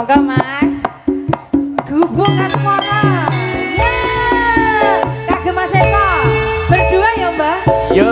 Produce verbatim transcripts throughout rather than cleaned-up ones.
monggo Mas. Gubuk asmara. Ya. Kagem Mas Eko. Berdua ya, Mbah? Yo.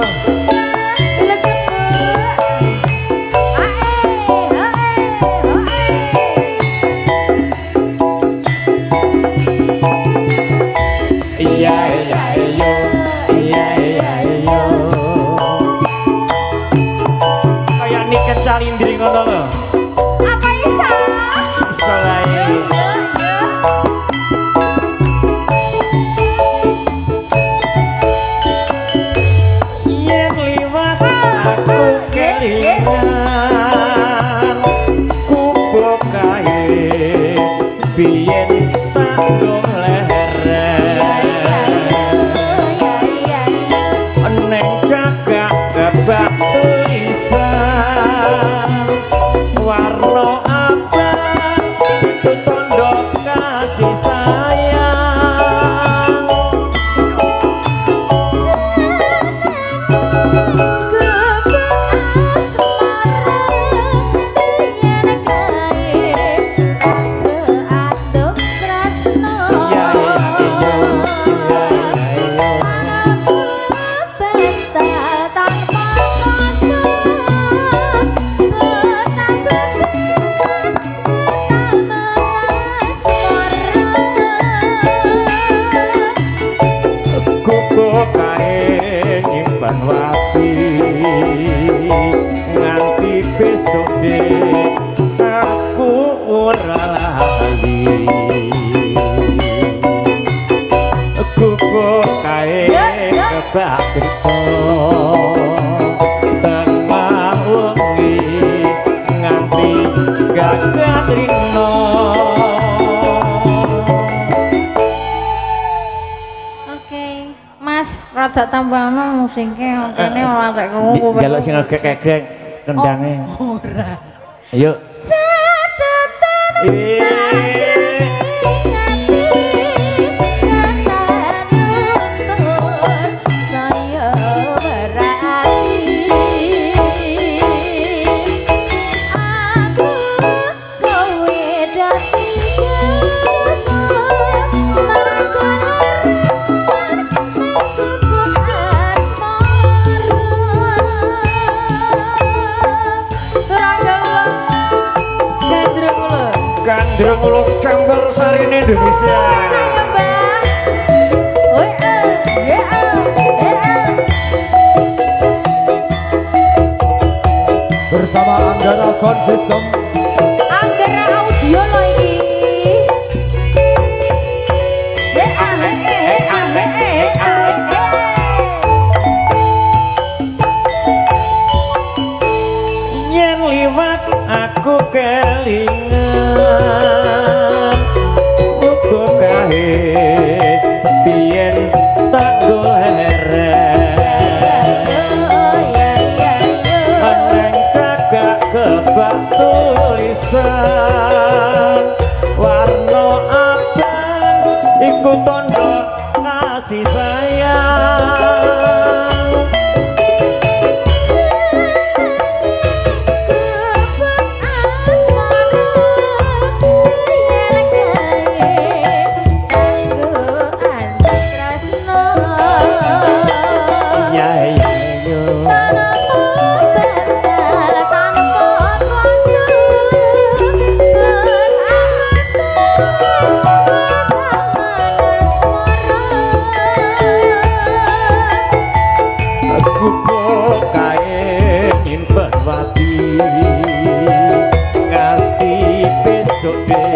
Tak tambah no musiknya, ini orang tak ngomong. Jalur singa kekrek kendangnya. Yuk. Gandrung Ulung Campursari Indonesia. Bersama Anggara Sound System. Anggara Audio loh ini. Yen liwat aku kelingan. Warna apa iku tondo kasih sayang. Nganti besok.